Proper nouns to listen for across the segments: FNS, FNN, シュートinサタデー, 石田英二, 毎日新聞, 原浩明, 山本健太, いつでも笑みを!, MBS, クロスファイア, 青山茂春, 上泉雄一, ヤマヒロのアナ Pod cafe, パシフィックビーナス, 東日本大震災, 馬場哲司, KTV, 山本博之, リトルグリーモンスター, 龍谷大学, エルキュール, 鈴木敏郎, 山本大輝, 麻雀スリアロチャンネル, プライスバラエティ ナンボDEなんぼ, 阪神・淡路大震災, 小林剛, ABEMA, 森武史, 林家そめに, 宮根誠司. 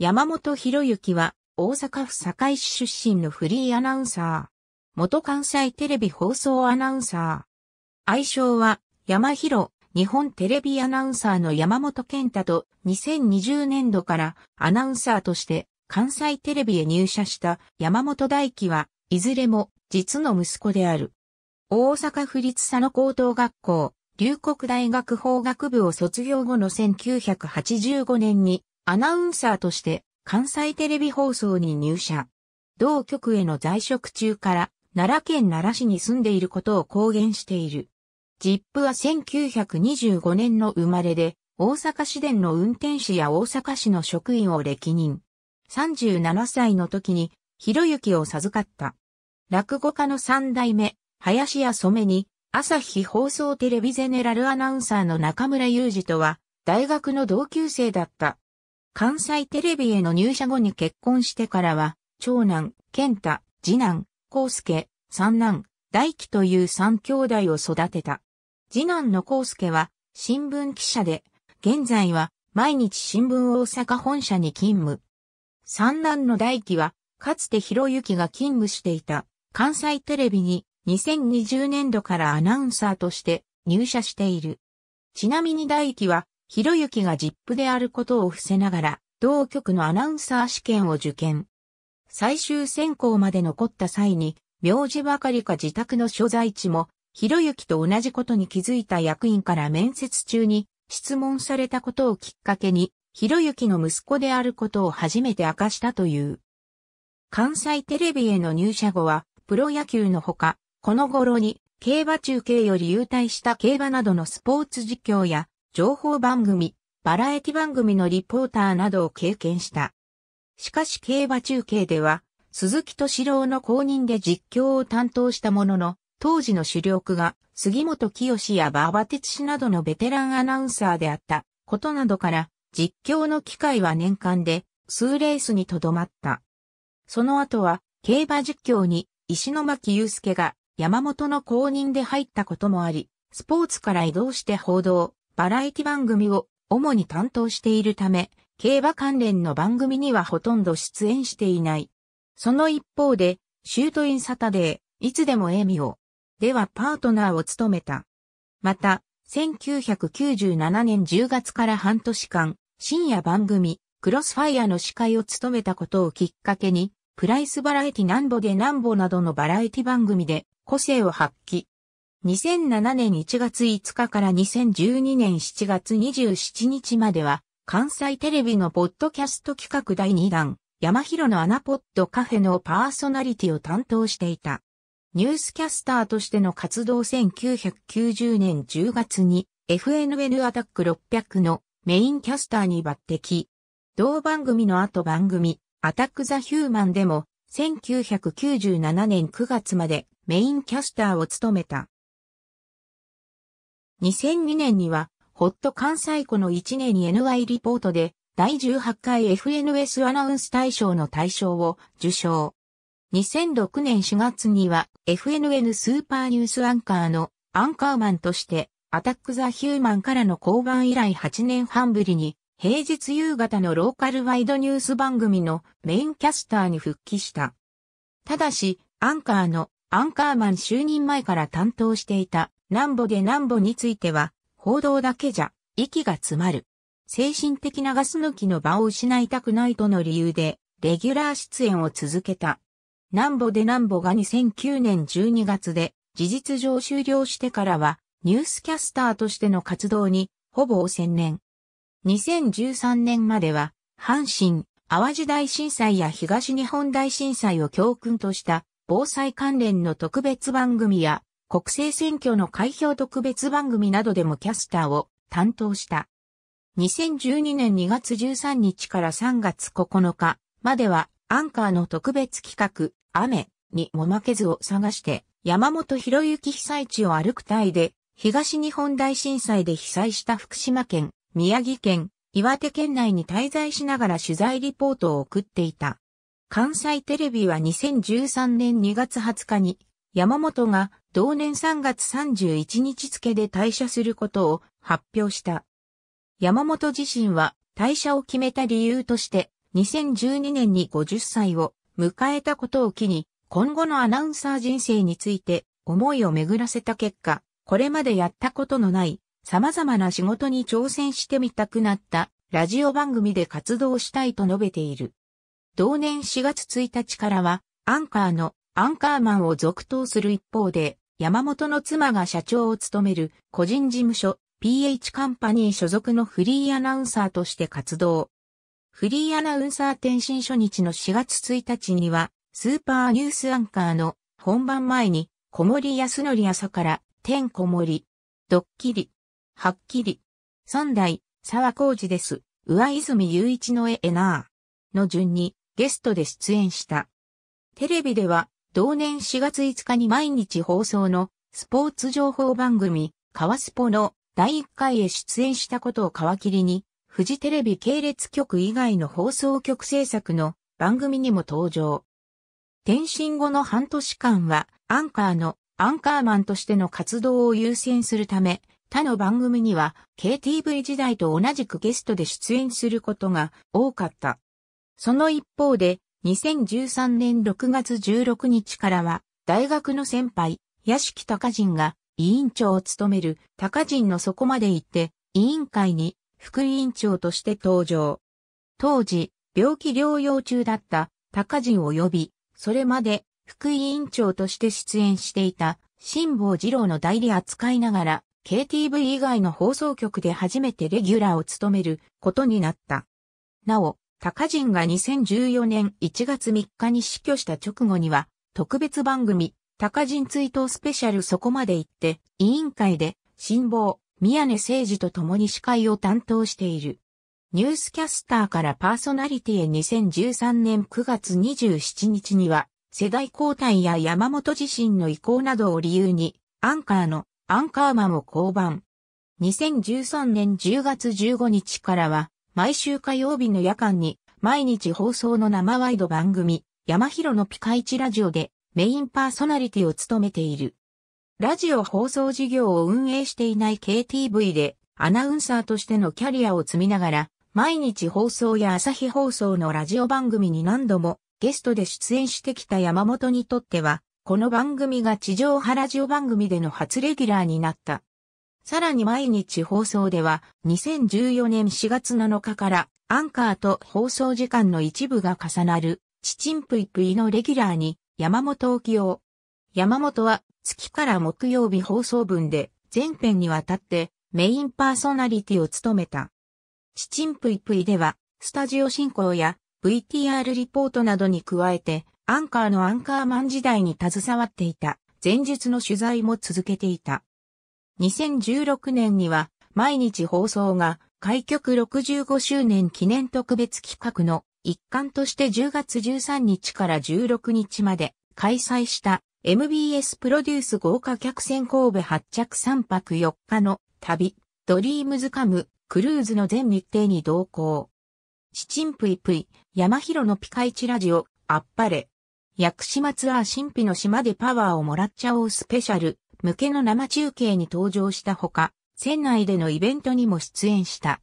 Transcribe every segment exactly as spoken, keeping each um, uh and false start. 山本博之は大阪府堺市出身のフリーアナウンサー。元関西テレビ放送アナウンサー。愛称は山博、日本テレビアナウンサーの山本健太とにせんにじゅうねんどからアナウンサーとして関西テレビへ入社した山本大輝はいずれも実の息子である。大阪府立佐野高等学校、龍谷大学法学部を卒業後のせんきゅうひゃくはちじゅうごねんにアナウンサーとして関西テレビ放送に入社。同局への在職中から奈良県奈良市に住んでいることを公言している。ジップはせんきゅうひゃくにじゅうごねんの生まれで大阪市電の運転士や大阪市の職員を歴任。さんじゅうななさいの時に博之を授かった。落語家の三代目、林家そめに朝日放送テレビゼネラルアナウンサーの中村雄二とは大学の同級生だった。関西テレビへの入社後に結婚してからは、長男、健太、次男、康介、三男、大輝という三兄弟を育てた。次男の康介は、新聞記者で、現在は、毎日新聞大阪本社に勤務。三男の大輝は、かつて博之が勤務していた、関西テレビに、にせんにじゅうねんどからアナウンサーとして、入社している。ちなみに大輝は、博之がジップであることを伏せながら、同局のアナウンサー試験を受験。最終選考まで残った際に、名字ばかりか自宅の所在地も、博之と同じことに気づいた役員から面接中に質問されたことをきっかけに、博之の息子であることを初めて明かしたという。関西テレビへの入社後は、プロ野球のほか、この頃に、競馬中継より優退した競馬などのスポーツ実況や、情報番組、バラエティ番組のリポーターなどを経験した。しかし競馬中継では、鈴木敏郎の後任で実況を担当したものの、当時の主力が杉本清や馬場哲司などのベテランアナウンサーであったことなどから、実況の機会は年間で数レースにとどまった。その後は、競馬実況に石巻雄介が山本の後任で入ったこともあり、スポーツから移動して報道。バラエティ番組を主に担当しているため、競馬関連の番組にはほとんど出演していない。その一方で、シュートインサタデー、いつでも笑みを、ではパートナーを務めた。また、せんきゅうひゃくきゅうじゅうななねんじゅうがつから半年間、深夜番組、クロスファイアの司会を務めたことをきっかけに、プライスバラエティなんぼでなんぼなどのバラエティ番組で個性を発揮。にせんななねんいちがついつかからにせんじゅうにねんしちがつにじゅうしちにちまでは、関西テレビのポッドキャスト企画だいにだん、山博のアナポッドカフェのパーソナリティを担当していた。ニュースキャスターとしての活動せんきゅうひゃくきゅうじゅうねんじゅうがつに エフエヌエヌ アタックろっぴゃくのメインキャスターに抜擢。同番組の後番組、アタックザ・ヒューマンでもせんきゅうひゃくきゅうじゅうななねんくがつまでメインキャスターを務めた。にせんにねんには、ホット関西湖のいちねん エヌワイ リポートで、だいじゅうはちかい エフエヌエス アナウンス大賞の大賞を受賞。にせんろくねんしがつには、エフエヌエヌ スーパーニュースアンカーのアンカーマンとして、アタックザ・ヒューマンからの降板以来はちねんはんぶりに、平日夕方のローカルワイドニュース番組のメインキャスターに復帰した。ただし、アンカーのアンカーマン就任前から担当していた。なんぼでなんぼについては、報道だけじゃ、息が詰まる。精神的なガス抜きの場を失いたくないとの理由で、レギュラー出演を続けた。なんぼでなんぼがにせんきゅうねんじゅうにがつで、事実上終了してからは、ニュースキャスターとしての活動に、ほぼ専念。にせんじゅうさんねんまでは、阪神、淡路大震災や東日本大震災を教訓とした、防災関連の特別番組や、国政選挙の開票特別番組などでもキャスターを担当した。にせんじゅうにねんにがつじゅうさんにちからさんがつここのかまではアンカーの特別企画雨にも負けずを探して山本博之被災地を歩く隊で東日本大震災で被災した福島県、宮城県、岩手県内に滞在しながら取材リポートを送っていた。関西テレビはにせんじゅうさんねんにがつはつかに山本が同年さんがつさんじゅういちにち付で退社することを発表した。山本自身は退社を決めた理由としてにせんじゅうにねんにごじゅっさいを迎えたことを機に、今後のアナウンサー人生について思いを巡らせた結果、これまでやったことのない様々な仕事に挑戦してみたくなったラジオ番組で活動したいと述べている。同年しがつついたちからはアンカーのアンカーマンを続投する一方で、山本の妻が社長を務める個人事務所 ピーエイチ カンパニー所属のフリーアナウンサーとして活動。フリーアナウンサー転身初日のしがつついたちには、スーパーニュースアンカーの本番前に小森安則朝から天小森、ドッキリ、はっきり、三代沢孝治です、上泉雄一のええなあの順にゲストで出演した。テレビでは同年しがついつかに毎日放送のスポーツ情報番組カワスポのだいいっかいへ出演したことを皮切りに、フジテレビ系列局以外の放送局制作の番組にも登場。転身後の半年間は、アンカーのアンカーマンとしての活動を優先するため、他の番組には ケーティーブイ 時代と同じくゲストで出演することが多かった。その一方で、にせんじゅうさんねんろくがつじゅうろくにちからは、大学の先輩、屋敷隆仁が委員長を務める隆仁のそこまで行って、委員会に副委員長として登場。当時、病気療養中だった隆仁を呼び、それまで副委員長として出演していた辛坊治郎の代理扱いながら ケーティーブイ 以外の放送局で初めてレギュラーを務めることになった。なお、高人がにせんじゅうよねんいちがつみっかに死去した直後には特別番組高人追悼スペシャルそこまで行って委員会で辛坊、宮根誠司と共に司会を担当している。ニュースキャスターからパーソナリティへにせんじゅうさんねんくがつにじゅうしちにちには世代交代や山本自身の意向などを理由にアンカーのアンカーマンを降板。にせんじゅうさんねんじゅうがつじゅうごにちからは毎週火曜日の夜間に毎日放送の生ワイド番組山広のピカイチラジオでメインパーソナリティを務めている。ラジオ放送事業を運営していない ケーティーブイ でアナウンサーとしてのキャリアを積みながら毎日放送や朝日放送のラジオ番組に何度もゲストで出演してきた山本にとっては、この番組が地上波ラジオ番組での初レギュラーになった。さらに毎日放送では、にせんじゅうよねんしがつなのかからアンカーと放送時間の一部が重なる、ちちんぷいぷいのレギュラーに山本を起用。山本は月から木曜日放送分で全編にわたってメインパーソナリティを務めた。ちちんぷいぷいでは、スタジオ進行や ブイティーアール リポートなどに加えて、アンカーのアンカーマン時代に携わっていた、前日の取材も続けていた。にせんじゅうろくねんには、毎日放送が、開局ろくじゅうごしゅうねん記念特別企画の一環としてじゅうがつじゅうさんにちからじゅうろくにちまで開催した、エムビーエス プロデュース豪華客船神戸発着さんぱくよっかの旅、ドリームズカム、クルーズの全日程に同行。ちちんぷいぷい、山広のピカイチラジオ、あっぱれ。屋久島ツアー神秘の島でパワーをもらっちゃおうスペシャル向けの生中継に登場したほか、船内でのイベントにも出演した。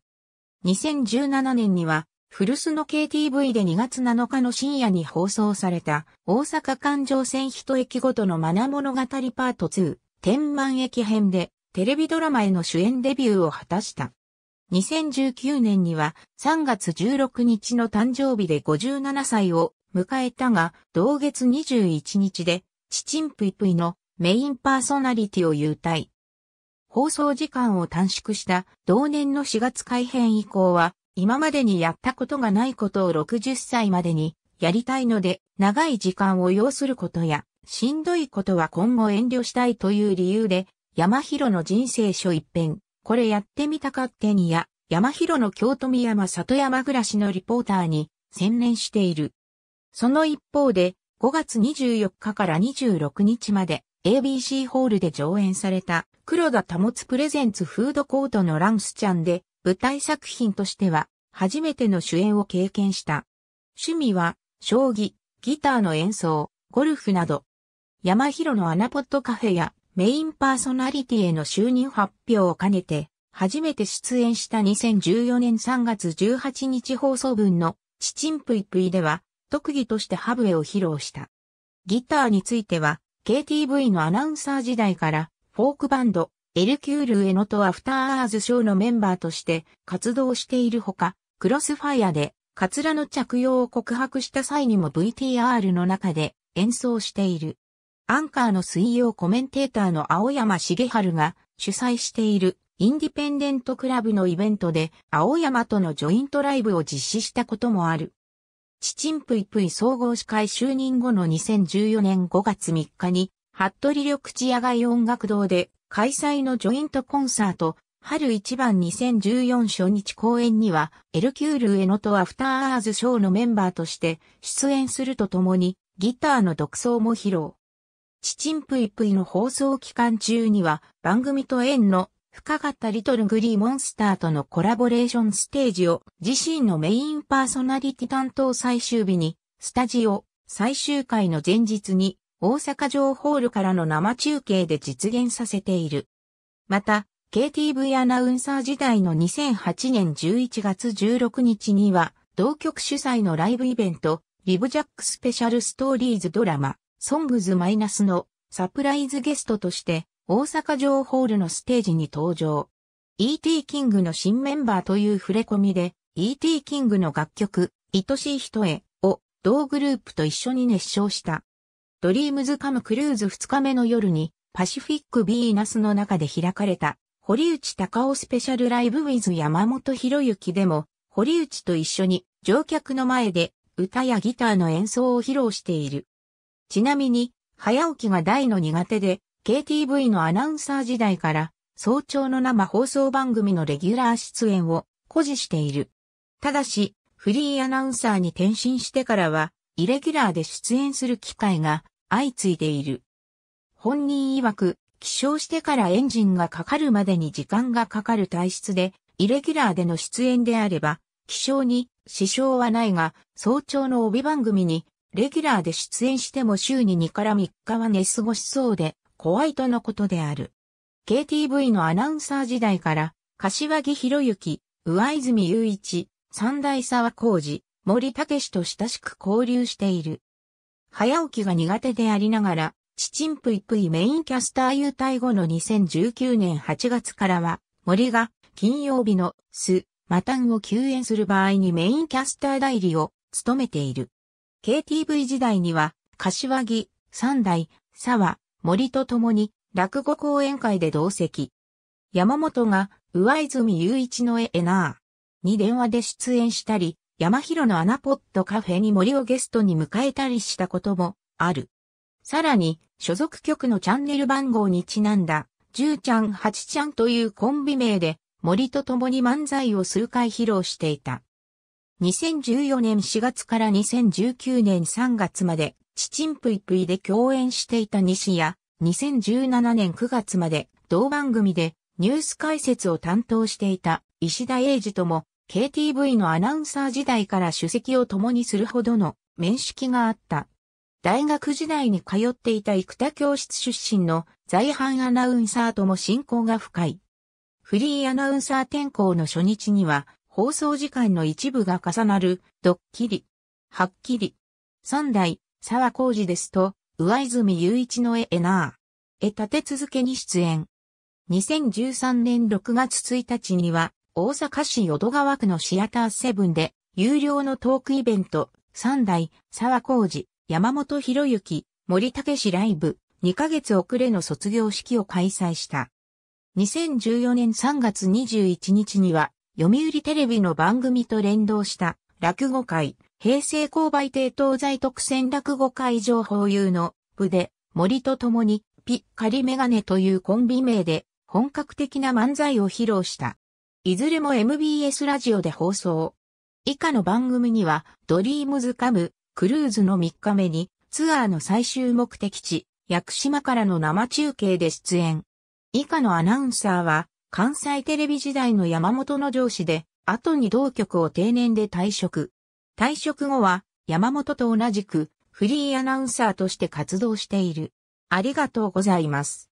にせんじゅうななねんには、古巣の ケーティーブイ でにがつなのかの深夜に放送された、大阪環状線一駅ごとのマナ物語パートツー、天満駅編で、テレビドラマへの主演デビューを果たした。にせんじゅうきゅうねんにはさんがつじゅうろくにちの誕生日でごじゅうななさいを迎えたが、同月にじゅういちにちで、ちちんぷいぷいのメインパーソナリティを勇退。放送時間を短縮した同年のしがつ改編以降は、今までにやったことがないことをろくじゅっさいまでにやりたいので、長い時間を要することや、しんどいことは今後遠慮したいという理由で、山広の人生書一編。これやってみた勝手にや、山広の京都宮山里山暮らしのリポーターに専念している。その一方で、ごがつにじゅうよっかからにじゅうろくにちまで エービーシー ホールで上演された黒田保プレゼンツフードコートのランスちゃんで舞台作品としては初めての主演を経験した。趣味は将棋、ギターの演奏、ゴルフなど。山広のアナポッドカフェやメインパーソナリティへの就任発表を兼ねて、初めて出演したにせんじゅうよねんさんがつじゅうはちにち放送分のちちんぷいぷいでは、特技として歯笛を披露した。ギターについては、ケーティーブイ のアナウンサー時代から、フォークバンド、エルキュールへのとアフターアーズショーのメンバーとして活動しているほか、クロスファイアで、カツラの着用を告白した際にも ブイティーアール の中で演奏している。アンカーの水曜コメンテーターの青山茂春が主催しているインディペンデントクラブのイベントで青山とのジョイントライブを実施したこともある。ちちんぷいぷい総合司会就任後のにせんじゅうよねんごがつみっかに、服部緑地野外音楽堂で開催のジョイントコンサート、春一番にせんじゅうよん初日公演には、エルキュールへのとアフターアーズショーのメンバーとして出演するとともに、ギターの独奏も披露。ちちんぷいぷいの放送期間中には、番組と縁の深かったリトルグリーモンスターとのコラボレーションステージを自身のメインパーソナリティ担当最終日にスタジオ最終回の前日に大阪城ホールからの生中継で実現させている。また ケーティーブイ アナウンサー時代のにせんはちねんじゅういちがつじゅうろくにちには同局主催のライブイベントリブジャックスペシャルストーリーズドラマソングズマイナスのサプライズゲストとして大阪城ホールのステージに登場。イーティー キングの新メンバーという触れ込みで、イーティー キングの楽曲、愛しい人へを同グループと一緒に熱唱した。ドリームズカムクルーズふつかめの夜に、パシフィックビーナスの中で開かれた、堀内孝雄スペシャルライブ with 山本博之でも、堀内と一緒に乗客の前で歌やギターの演奏を披露している。ちなみに、早起きが大の苦手で、ケーティーブイ のアナウンサー時代から早朝の生放送番組のレギュラー出演を誇示している。ただし、フリーアナウンサーに転身してからは、イレギュラーで出演する機会が相次いでいる。本人曰く、起床してからエンジンがかかるまでに時間がかかる体質で、イレギュラーでの出演であれば、起床に支障はないが、早朝の帯番組にレギュラーで出演しても週ににからみっかは寝過ごしそうで、怖いとのことである。ケーティーブイ のアナウンサー時代から、柏木博之、上泉雄一、三代沢孝治、森武史と親しく交流している。早起きが苦手でありながら、ちちんぷいぷいメインキャスター優待後のにせんじゅうきゅうねんはちがつからは、森が金曜日のス・マタンを休演する場合にメインキャスター代理を務めている。ケーティーブイ 時代には、柏木、三代、沢、森と共に落語講演会で同席。山本が上泉雄一のエナーに電話で出演したり、山広のアナポッドカフェに森をゲストに迎えたりしたこともある。さらに、所属局のチャンネル番号にちなんだ、じゅうちゃんはちちゃんというコンビ名で森と共に漫才を数回披露していた。にせんじゅうよねんしがつからにせんじゅうきゅうねんさんがつまで、ちちんぷいぷいで共演していた西や、にせんじゅうななねんくがつまで同番組でニュース解説を担当していた石田英二とも ケーティーブイ のアナウンサー時代から主席を共にするほどの面識があった。大学時代に通っていた生田教室出身の在阪アナウンサーとも親交が深い。フリーアナウンサー転向の初日には放送時間の一部が重なるドッキリ、はっきり、三代沢孝治ですと、上泉雄一のエナーへ立て続けに出演。にせんじゅうさんねんろくがつついたちには、大阪市淀川区のシアターセブンで、有料のトークイベント、三代沢孝治、山本博之、森武史ライブ、にかげつ遅れの卒業式を開催した。にせんじゅうよねんさんがつにじゅういちにちには、読売テレビの番組と連動した、落語会。平成購買亭東西特選落語会情報有の部で森と共にピッカリメガネというコンビ名で本格的な漫才を披露した。いずれも エムビーエス ラジオで放送。以下の番組にはドリームズカムクルーズのみっかめにツアーの最終目的地屋久島からの生中継で出演。以下のアナウンサーは関西テレビ時代の山本の上司で後に同局を定年で退職。退職後は山本と同じくフリーアナウンサーとして活動している。ありがとうございます。